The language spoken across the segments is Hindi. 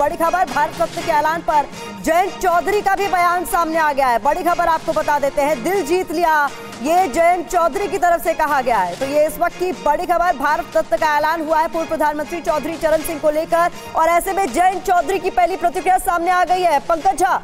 बड़ी खबर भारत रत्न के ऐलान पर जयंत चौधरी का भी बयान सामने आ गया है। बड़ी खबर आपको बता देते हैं, दिल जीत लिया, ये जयंत चौधरी की तरफ से कहा गया है। तो ये इस वक्त की बड़ी खबर, भारत रत्न का ऐलान हुआ है पूर्व प्रधानमंत्री चौधरी चरण सिंह को लेकर, और ऐसे में जयंत चौधरी की पहली प्रतिक्रिया सामने आ गई है। पंकज झा।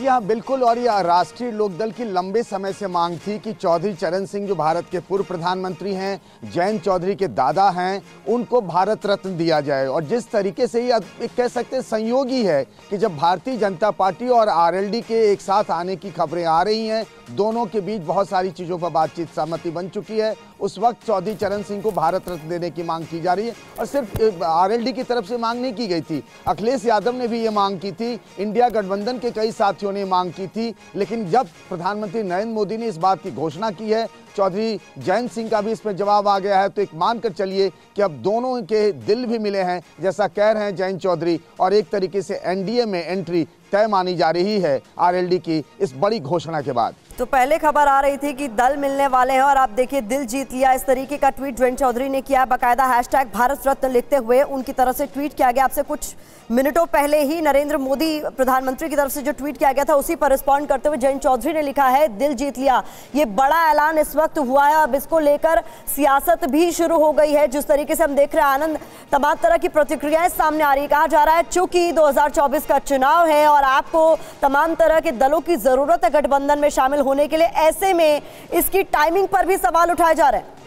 जी हाँ, बिल्कुल, और यह राष्ट्रीय लोकदल की लंबे समय से मांग थी कि चौधरी चरण सिंह जो भारत के पूर्व प्रधानमंत्री हैं, जयंत चौधरी के दादा हैं, उनको भारत रत्न दिया जाए। और जिस तरीके से ये कह सकते हैं संयोग ही है कि जब भारतीय जनता पार्टी और आरएलडी के एक साथ आने की खबरें आ रही हैं, दोनों के बीच बहुत सारी चीज़ों पर बातचीत, सहमति बन चुकी है, उस वक्त चौधरी चरण सिंह को भारत रत्न देने की मांग की जा रही है। और सिर्फ आरएलडी की तरफ से मांग नहीं की गई थी, अखिलेश यादव ने भी ये मांग की थी, इंडिया गठबंधन के कई साथियों ने मांग की थी। लेकिन जब प्रधानमंत्री नरेंद्र मोदी ने इस बात की घोषणा की है, चौधरी जयंत सिंह का भी इसमें जवाब आ गया है। तो एक मानकर चलिए कि अब दोनों के दिल भी मिले हैं, जैसा कह रहे हैं जयंत चौधरी, और एक तरीके से एनडीए में एंट्री तय मानी जा रही है आरएलडी की इस बड़ी घोषणा के बाद। तो पहले खबर आ रही थी कि दल मिलने वाले हैं, और आप देखिए दिल जीत लिया, इस तरीके का ट्वीट जयंत चौधरी ने किया। बाकायदा हैशटैग भारत रत्न लिखते हुए उनकी तरफ से ट्वीट किया गया। आपसे कुछ मिनटों पहले ही नरेंद्र मोदी प्रधानमंत्री की तरफ से जो ट्वीट किया गया था, उसी पर रिस्पॉन्ड करते हुए जयंत चौधरी ने लिखा है, दिल जीत लिया। ये बड़ा ऐलान इस वक्त हुआ है, अब इसको लेकर सियासत भी शुरू हो गई है। जिस तरीके से हम देख रहे हैं, आनंद, तमाम तरह की प्रतिक्रियाएं सामने आ रही है। कहा जा रहा है चूंकि 2024 का चुनाव है और आपको तमाम तरह के दलों की जरूरत है गठबंधन में शामिल होने के लिए, ऐसे में इसकी टाइमिंग पर भी सवाल उठाए जा रहे हैं।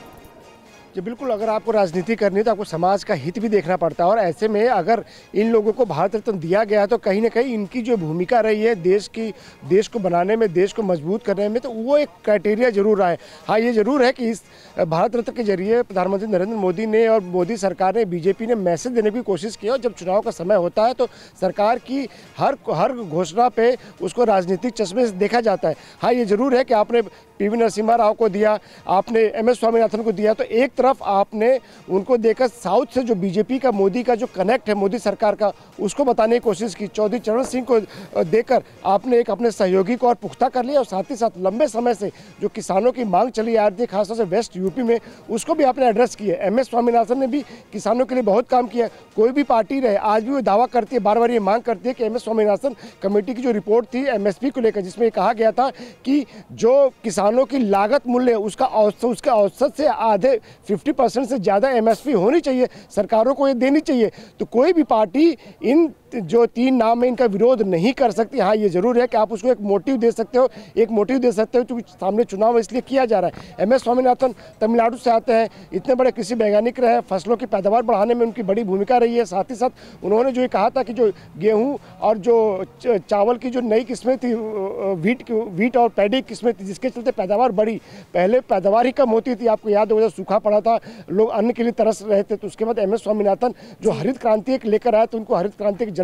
जी बिल्कुल, अगर आपको राजनीति करनी है तो आपको समाज का हित भी देखना पड़ता है, और ऐसे में अगर इन लोगों को भारत रत्न दिया गया तो कहीं ना कहीं इनकी जो भूमिका रही है देश को बनाने में, देश को मजबूत करने में, तो वो एक क्राइटेरिया जरूर आए। हाँ, ये जरूर है कि इस भारत रत्न के जरिए प्रधानमंत्री नरेंद्र मोदी ने और मोदी सरकार ने, बीजेपी ने मैसेज देने की कोशिश की, और जब चुनाव का समय होता है तो सरकार की हर घोषणा पर उसको राजनीतिक चश्मे से देखा जाता है। हाँ, ये जरूर है कि आपने पीवी नरसिम्हा राव को दिया, आपने एमएस स्वामीनाथन को दिया, तो एक तरफ आपने उनको देकर साउथ से जो बीजेपी का, मोदी का जो कनेक्ट है, मोदी सरकार का, उसको बताने की कोशिश की। चौधरी चरण सिंह को देकर आपने एक अपने सहयोगी को और पुख्ता कर लिया, और साथ ही साथ लंबे समय से जो किसानों की मांग चली आ रही थी, खासतौर से वेस्ट यूपी में, उसको भी आपने एड्रेस किया। एमएस स्वामीनाथन ने भी किसानों के लिए बहुत काम किया। कोई भी पार्टी रहे, आज भी वो दावा करती है, बार बार ये मांग करती है कि एमएस स्वामीनाथन कमेटी की जो रिपोर्ट थी एमएसपी को लेकर, जिसमें कहा गया था कि जो किसान की लागत मूल्य उसका औसत से आधे 50% से ज़्यादा एमएसपी होनी चाहिए, सरकारों को ये देनी चाहिए। तो कोई भी पार्टी इन जो तीन नाम में इनका विरोध नहीं कर सकती। हाँ, ये जरूर है कि आप उसको एक मोटिव दे सकते हो क्योंकि सामने चुनाव इसलिए किया जा रहा है। एमएस स्वामीनाथन तमिलनाडु से आते हैं, इतने बड़े कृषि वैज्ञानिक रहे, फसलों की पैदावार बढ़ाने में उनकी बड़ी भूमिका रही है। साथ ही साथ उन्होंने जो ये कहा था कि जो गेहूँ और जो चावल की जो नई किस्में थी, वीट और पैडी किस्में थी, जिसके चलते पैदावार बढ़ी। पहले पैदावार ही कम होती थी, आपको याद होगा सूखा पड़ा था, लोग अन्न के लिए तरस रहे थे। तो उसके बाद एमएस स्वामीनाथन जो हरित क्रांति एक लेकर आए, तो उनको हरित क्रांति के जनक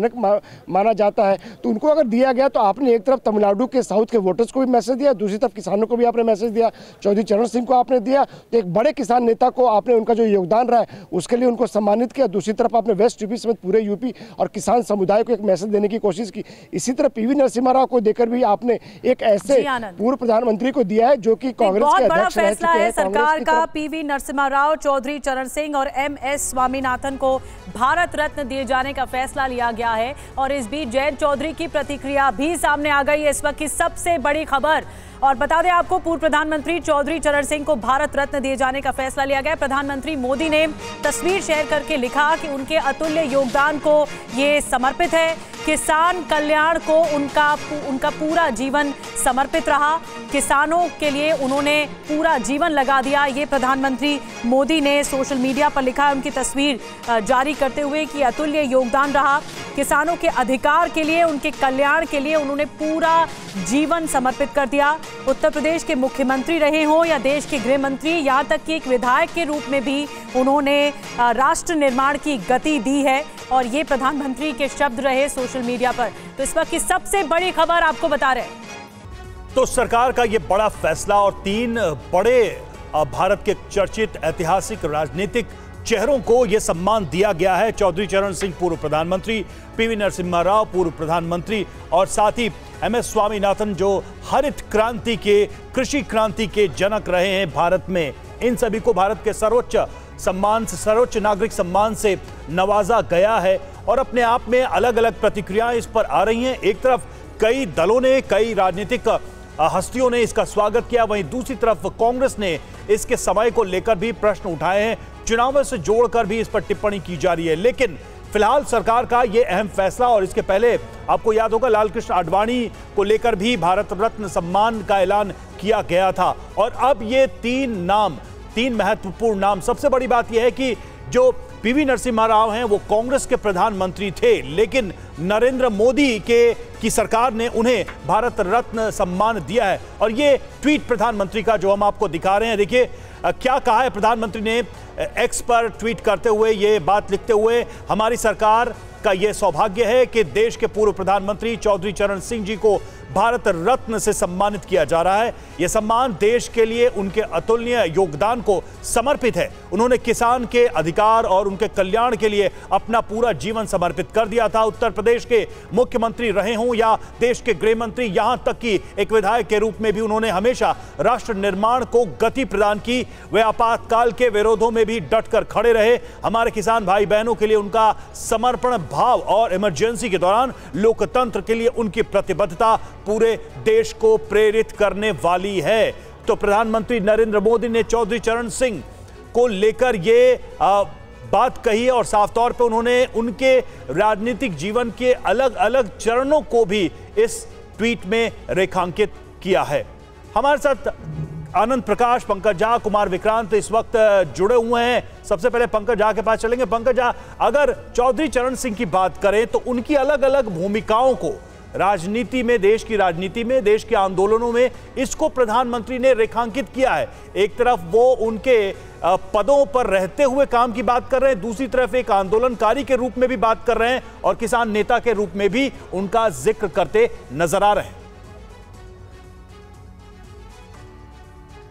माना जाता है। तो उनको अगर दिया गया तो आपने एक तरफ तमिलनाडु के साउथ के वोटर्स को भी मैसेज दिया, दूसरी तरफ किसानों को भी आपने मैसेज दिया। चौधरी चरण सिंह को आपने दिया, तो एक बड़े किसान नेता को आपने, उनका जो योगदान रहा है उसके लिए उनको सम्मानित किया। दूसरी तरफ आपने वेस्ट यूपी समेत पूरे यूपी और किसान समुदाय को एक मैसेज देने की कोशिश की। इसी तरह पीवी नरसिम्हा राव को देकर भी आपने एक ऐसे पूर्व प्रधानमंत्री को दिया है जो कि कांग्रेस के अध्यक्ष रह चुके हैं। सरकार का पीवी नरसिम्हा राव, चौधरी चरण सिंह और एमएस स्वामीनाथन को भारत रत्न दिए जाने का फैसला लिया गया है। और इस बीच जयंत चौधरी की प्रतिक्रिया भी सामने आ गई है, इस वक्त की सबसे बड़ी खबर। और बता दें आपको, पूर्व प्रधानमंत्री चौधरी चरण सिंह को भारत रत्न दिए जाने का फैसला लिया गया है। प्रधानमंत्री मोदी ने तस्वीर शेयर करके लिखा कि उनके अतुल्य योगदान को ये समर्पित है। किसान कल्याण को उनका पूरा जीवन समर्पित रहा, किसानों के लिए उन्होंने पूरा जीवन लगा दिया। ये प्रधानमंत्री मोदी ने सोशल मीडिया पर लिखा है, उनकी तस्वीर जारी करते हुए कि अतुल्य योगदान रहा, किसानों के अधिकार के लिए, उनके कल्याण के लिए उन्होंने पूरा जीवन समर्पित कर दिया। उत्तर प्रदेश के मुख्यमंत्री रहे हों या देश के गृह मंत्री, यहाँ तक कि एक विधायक के रूप में भी उन्होंने राष्ट्र निर्माण की गति दी है। और ये प्रधानमंत्री के शब्द रहे सोशल मीडिया पर। तो इस वक्त की सबसे बड़ी खबर आपको बता रहे हैं। तो सरकार का ये बड़ा फैसला और तीन बड़े भारत के चर्चित ऐतिहासिक राजनीतिक चेहरों को यह सम्मान दिया गया है। चौधरी चरण सिंह पूर्व प्रधानमंत्री, पीवी नरसिम्हा राव पूर्व प्रधानमंत्री, और साथ ही एमएस स्वामीनाथन जो हरित क्रांति के, कृषि क्रांति के जनक रहे हैं भारत में, इन सभी को भारत के सर्वोच्च सम्मान से, सर्वोच्च नागरिक सम्मान से नवाजा गया है और अपने आप में अलग अलग प्रतिक्रियाएं इस पर आ रही हैं। एक तरफ कई दलों ने, कई राजनीतिक हस्तियों ने इसका स्वागत किया, वहीं दूसरी तरफ कांग्रेस ने इसके समय को लेकर भी प्रश्न उठाए हैं, चुनाव से जोड़कर भी इस पर टिप्पणी की जा रही है। लेकिन फिलहाल सरकार का ये अहम फैसला, और इसके पहले आपको याद होगा लालकृष्ण आडवाणी को लेकर भी भारत रत्न सम्मान का ऐलान किया गया था। और अब ये तीन महत्वपूर्ण नाम, सबसे बड़ी बात यह है कि जो पीवी नरसिम्हा राव हैं वो कांग्रेस के प्रधानमंत्री थे, लेकिन नरेंद्र मोदी की सरकार ने उन्हें भारत रत्न सम्मान दिया है। और ये ट्वीट प्रधानमंत्री का जो हम आपको दिखा रहे हैं, देखिए क्या कहा है प्रधानमंत्री ने एक्स पर ट्वीट करते हुए, ये बात लिखते हुए, हमारी सरकार का ये सौभाग्य है कि देश के पूर्व प्रधानमंत्री चौधरी चरण सिंह जी को भारत रत्न से सम्मानित किया जा रहा है। यह सम्मान देश के लिए उनके अतुलनीय योगदान को समर्पित है। उन्होंने किसान के अधिकार और उनके कल्याण के लिए अपना पूरा जीवन समर्पित कर दिया था। उत्तर प्रदेश के मुख्यमंत्री रहे हों या देश के गृह मंत्री, यहां तक कि एक विधायक के रूप में भी उन्होंने हमेशा राष्ट्र निर्माण को गति प्रदान की। वे आपातकाल के विरोधों में भी डटकर खड़े रहे। हमारे किसान भाई बहनों के लिए उनका समर्पण भाव और इमरजेंसी के दौरान लोकतंत्र के लिए उनकी प्रतिबद्धता पूरे देश को प्रेरित करने वाली है। तो प्रधानमंत्री नरेंद्र मोदी ने चौधरी चरण सिंह को लेकर ये बात कही और साफ तौर पे उन्होंने उनके राजनीतिक जीवन के अलग अलग चरणों को भी इस ट्वीट में रेखांकित किया है। हमारे साथ आनंद प्रकाश, पंकज झा, कुमार विक्रांत इस वक्त जुड़े हुए हैं। सबसे पहले पंकज झा के पास चलेंगे। पंकज झा, अगर चौधरी चरण सिंह की बात करें तो उनकी अलग अलग भूमिकाओं को राजनीति में, देश की राजनीति में, देश के आंदोलनों में, इसको प्रधानमंत्री ने रेखांकित किया है। एक तरफ वो उनके पदों पर रहते हुए काम की बात कर रहे हैं, दूसरी तरफ एक आंदोलनकारी के रूप में भी बात कर रहे हैं और किसान नेता के रूप में भी उनका जिक्र करते नजर आ रहे हैं।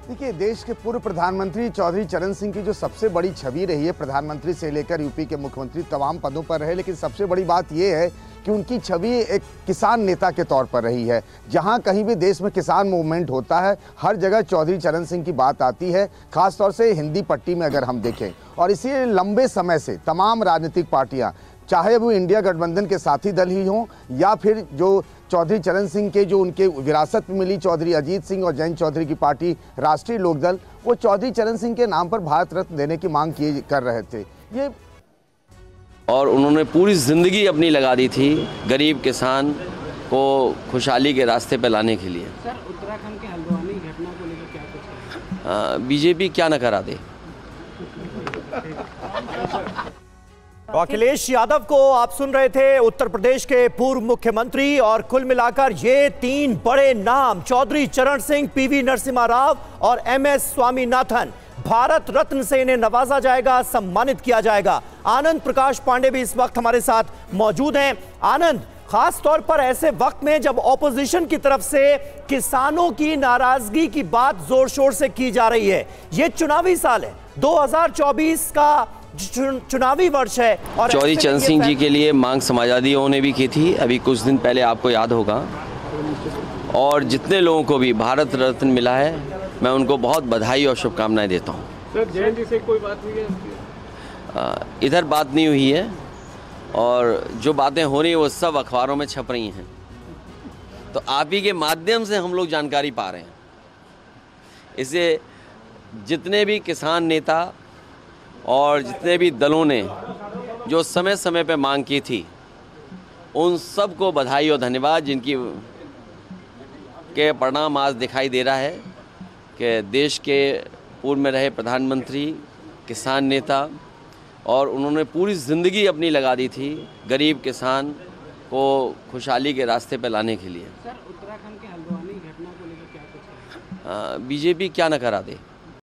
देखिए, देश के पूर्व प्रधानमंत्री चौधरी चरण सिंह की जो सबसे बड़ी छवि रही है, प्रधानमंत्री से लेकर यूपी के मुख्यमंत्री, तमाम पदों पर रहे, लेकिन सबसे बड़ी बात यह है कि उनकी छवि एक किसान नेता के तौर पर रही है। जहां कहीं भी देश में किसान मूवमेंट होता है, हर जगह चौधरी चरण सिंह की बात आती है, खासतौर से हिंदी पट्टी में अगर हम देखें। और इसी लंबे समय से तमाम राजनीतिक पार्टियाँ, चाहे वो इंडिया गठबंधन के साथी दल ही हों या फिर जो चौधरी चरण सिंह के जो उनके विरासत में मिली चौधरी अजीत सिंह और जयंत चौधरी की पार्टी राष्ट्रीय लोकदल, वो चौधरी चरण सिंह के नाम पर भारत रत्न देने की मांग कर रहे थे। ये और उन्होंने पूरी ज़िंदगी अपनी लगा दी थी गरीब किसान को खुशहाली के रास्ते पर लाने के लिए। सर, उत्तराखंड के हल्द्वानी घटना को लेकर क्या कुछ है? बीजेपी क्या न करा दे। अखिलेश यादव को आप सुन रहे थे, उत्तर प्रदेश के पूर्व मुख्यमंत्री। और कुल मिलाकर ये तीन बड़े नाम, चौधरी चरण सिंह, पीवी नरसिम्हा राव और एमएस स्वामीनाथन, भारत रत्न से इन्हें नवाजा जाएगा, सम्मानित किया जाएगा। आनंद प्रकाश पांडे भी इस वक्त हमारे साथ मौजूद हैं। आनंद, खास तौर पर ऐसे वक्त में जब ऑपोजिशन की तरफ से किसानों की नाराजगी की बात जोर शोर से की जा रही है, ये चुनावी साल है, 2024 का चुनावी वर्ष है, और चौधरी चरण सिंह जी के लिए मांग समाजवादी ने भी की थी अभी कुछ दिन पहले, आपको याद होगा। और जितने लोगों को भी भारत रत्न मिला है, मैं उनको बहुत बधाई और शुभकामनाएं देता हूं। सर, जयंत जी से कोई बात हुई है? इधर बात नहीं हुई है, और जो बातें हो रही हैं वो सब अखबारों में छप रही हैं, तो आप ही के माध्यम से हम लोग जानकारी पा रहे हैं। इससे जितने भी किसान नेता और जितने भी दलों ने जो समय समय पे मांग की थी, उन सब को बधाई और धन्यवाद, जिनकी के परिणाम आज दिखाई दे रहा है कि देश के पूर्व में रहे प्रधानमंत्री, किसान नेता, और उन्होंने पूरी ज़िंदगी अपनी लगा दी थी गरीब किसान को खुशहाली के रास्ते पे लाने के लिए। सर, उत्तराखंड के हल्द्वानी घटना को लेकर क्या कुछ है? बीजेपी क्या न करा दे।